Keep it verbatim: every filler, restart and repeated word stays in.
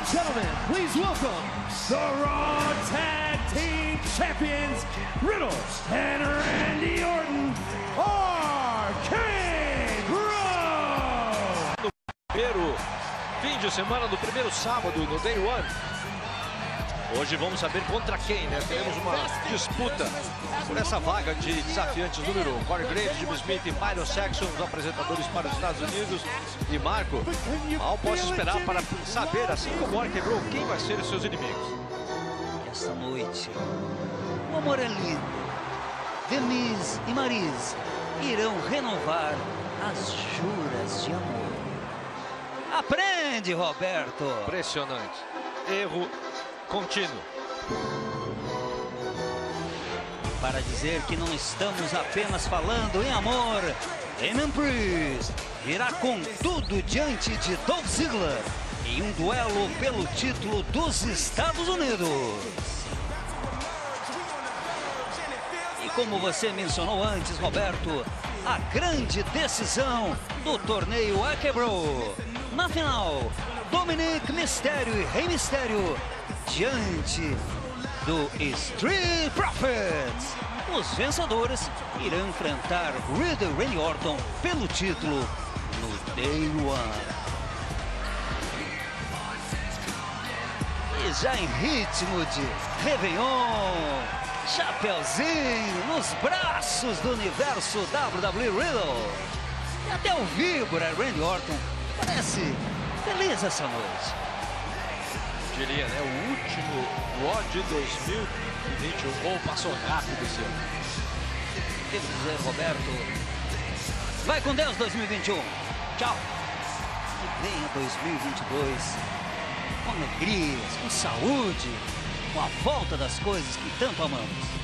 and gentlemen, please welcome the RAW Tag Team Champions, Riddle and Randy Orton, R K RAW! No primeiro fim de semana do primeiro sábado no Day One. Hoje vamos saber contra quem, né? Teremos uma disputa por essa vaga de desafiantes número um. Corey Graves, Jimmy Smith e Milo Saxon, os apresentadores para os Estados Unidos. E Marco, mal posso esperar para saber, assim como o Corey quebrou, quem vai ser os seus inimigos. Essa noite, o amor é lindo. The Miz e Maris irão renovar as juras de amor. Aprende, Roberto! Impressionante. Erro contínuo. Para dizer que não estamos apenas falando em amor, Damian Priest irá com tudo diante de Dolph Ziggler em um duelo pelo título dos Estados Unidos. E como você mencionou antes, Roberto, a grande decisão do torneio é quebrou. Na final, Dominik, Mistério e Rei Mistério diante do Street Profits. Os vencedores irão enfrentar Riddle e Randy Orton pelo título no Day One. E já em ritmo de Réveillon, chapeuzinho nos braços do universo W W E Riddle. E até o víbora Randy Orton parece feliz essa noite. Eu diria, né? O último RAW de dois mil e vinte e um, gol passou rápido esse ano. O que dizer, Roberto? Vai com Deus, dois mil e vinte e um. Tchau. E venha dois mil e vinte e dois com alegrias, com saúde, com a volta das coisas que tanto amamos.